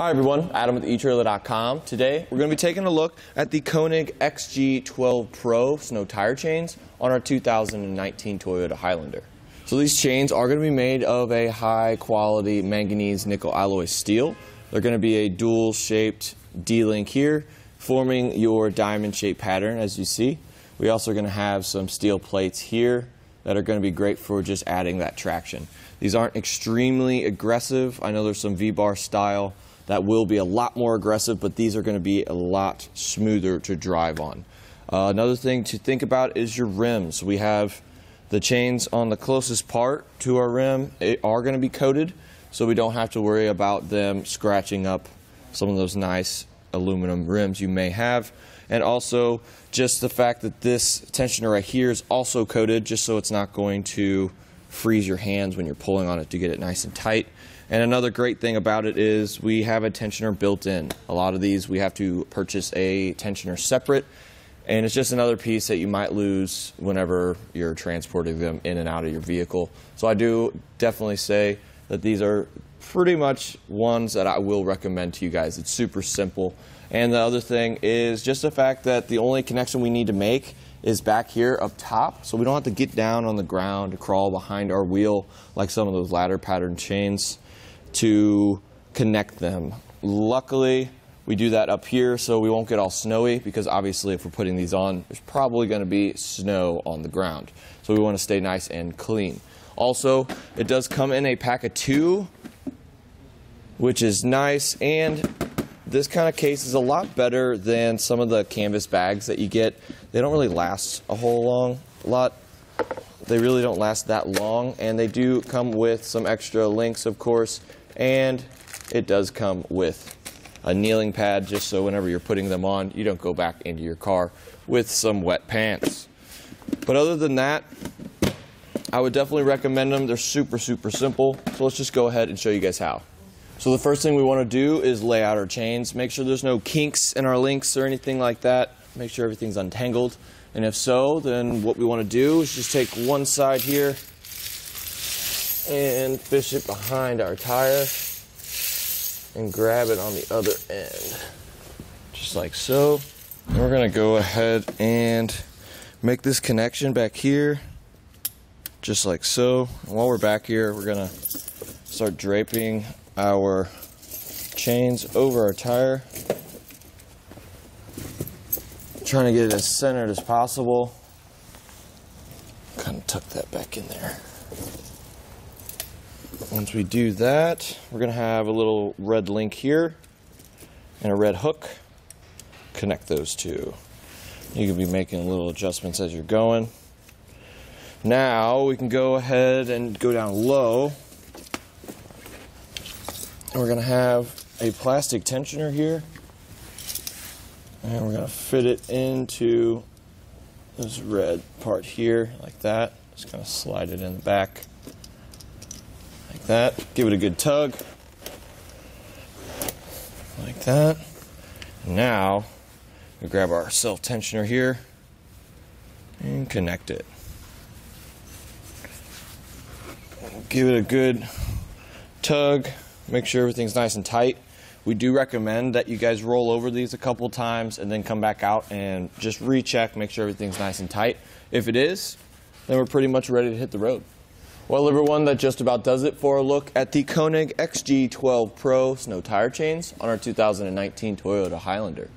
Hi everyone, Adam with eTrailer.com. Today we're going to be taking a look at the Konig XG12 Pro snow tire chains on our 2019 Toyota Highlander. So these chains are going to be made of a high quality manganese nickel alloy steel. They're going to be a dual shaped D-link here, forming your diamond shaped pattern as you see. We also are going to have some steel plates here that are going to be great for just adding that traction. These aren't extremely aggressive. I know there's some V-bar style that will be a lot more aggressive, but these are going to be a lot smoother to drive on. Another thing to think about is your rims. We have the chains on the closest part to our rim. They are going to be coated, so we don't have to worry about them scratching up some of those nice aluminum rims you may have. And also just the fact that this tensioner right here is also coated, just so it's not going to freeze your hands when you're pulling on it to get it nice and tight. And another great thing about it is we have a tensioner built in. A lot of these we have to purchase a tensioner separate, and it's just another piece that you might lose whenever you're transporting them in and out of your vehicle. So I do definitely say that these are pretty much ones that I will recommend to you guys. It's super simple. And the other thing is just the fact that the only connection we need to make is back here up top, so we don't have to get down on the ground to crawl behind our wheel like some of those ladder pattern chains to connect them. Luckily we do that up here so we won't get all snowy, because obviously if we're putting these on there's probably going to be snow on the ground, so we want to stay nice and clean. Also, it does come in a pack of 2, which is nice, and this kind of case is a lot better than some of the canvas bags that you get. They don't really last a whole lot. They really don't last that long, and they do come with some extra links, of course, and it does come with a kneeling pad just so whenever you're putting them on you don't go back into your car with some wet pants. But other than that, I would definitely recommend them. They're super simple, so let's just go ahead and show you guys how. So the first thing we want to do is lay out our chains. Make sure there's no kinks in our links or anything like that. Make sure everything's untangled. And if so, then what we want to do is just take one side here and fish it behind our tire and grab it on the other end, just like so. And we're going to go ahead and make this connection back here, just like so. And while we're back here, we're going to start draping our chains over our tire, trying to get it as centered as possible. Kind of tuck that back in there. Once we do that, we're going to have a little red link here and a red hook. Connect those two. You can be making little adjustments as you're going. Now we can go ahead and go down low. We're going to have a plastic tensioner here, and we're going to fit it into this red part here like that. Just kind of slide it in the back like that. Give it a good tug like that. Now we grab our self tensioner here and connect it. Give it a good tug. Make sure everything's nice and tight. We do recommend that you guys roll over these a couple times and then come back out and just recheck, make sure everything's nice and tight. If it is, then we're pretty much ready to hit the road. Well everyone, that just about does it for a look at the Konig XG12 Pro snow tire chains on our 2019 Toyota Highlander.